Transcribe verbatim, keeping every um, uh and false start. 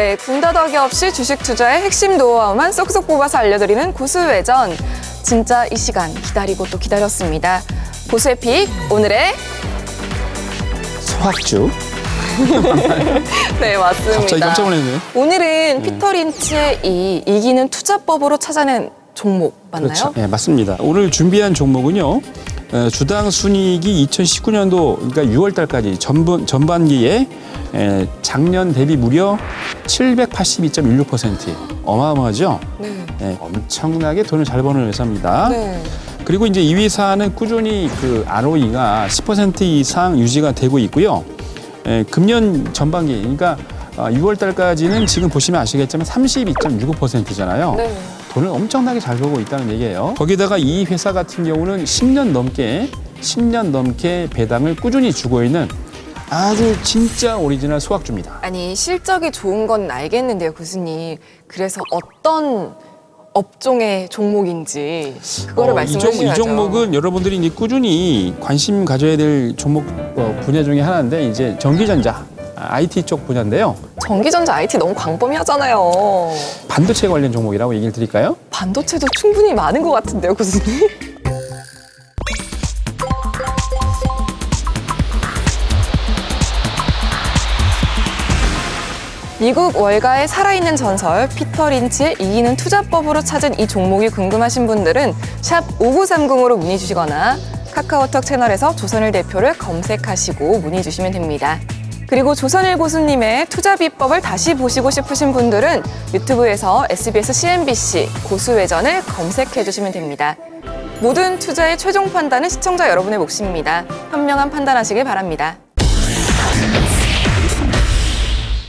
네, 군더더기 없이 주식 투자의 핵심 노하우만 쏙쏙 뽑아서 알려드리는 고수외전. 진짜 이 시간 기다리고 또 기다렸습니다. 고수의 픽, 오늘의 소학주. 네, 맞습니다. 갑자기 깜짝 놀랐네요. 오늘은 피터 린치의 이 이기는 투자법으로 찾아낸 종목 맞나요? 그렇죠. 네, 맞습니다. 오늘 준비한 종목은요. 주당 순이익이 이천십구 년도 그러니까 유월 달까지 전분, 전반기에 에, 작년 대비 무려 칠백팔십이 점 일육 퍼센트 어마어마하죠? 네. 에, 엄청나게 돈을 잘 버는 회사입니다. 네. 그리고 이제 이 회사는 꾸준히 그 알오이가 십 퍼센트 이상 유지가 되고 있고요. 에, 금년 전반기 그러니까 유월 달까지는 지금 보시면 아시겠지만 삼십이 점 육오 퍼센트잖아요. 네. 돈을 엄청나게 잘 벌고 있다는 얘기예요. 거기다가 이 회사 같은 경우는 십 년 넘게 십 년 넘게 배당을 꾸준히 주고 있는 아주 진짜 오리지널 소학주입니다. 아니, 실적이 좋은 건 알겠는데요, 교수님. 그래서 어떤 업종의 종목인지 그거를 어, 말씀해주셔야죠. 이 종목은 여러분들이 이제 꾸준히 관심 가져야 될 종목 분야 중에 하나인데 이제 전기전자. 아이티 쪽 분야인데요. 전기전자 아이티 너무 광범위하잖아요. 반도체 관련 종목이라고 얘기를 드릴까요? 반도체도 충분히 많은 것 같은데요, 교수님? 미국 월가의 살아있는 전설 피터 린치의 이기는 투자법으로 찾은 이 종목이 궁금하신 분들은 샵 오구삼공으로 문의 주시거나 카카오톡 채널에서 조선일 대표를 검색하시고 문의 주시면 됩니다. 그리고 조선일 고수님의 투자 비법을 다시 보시고 싶으신 분들은 유튜브에서 에스비에스 씨엔비씨 고수외전을 검색해 주시면 됩니다. 모든 투자의 최종 판단은 시청자 여러분의 몫입니다. 현명한 판단하시길 바랍니다.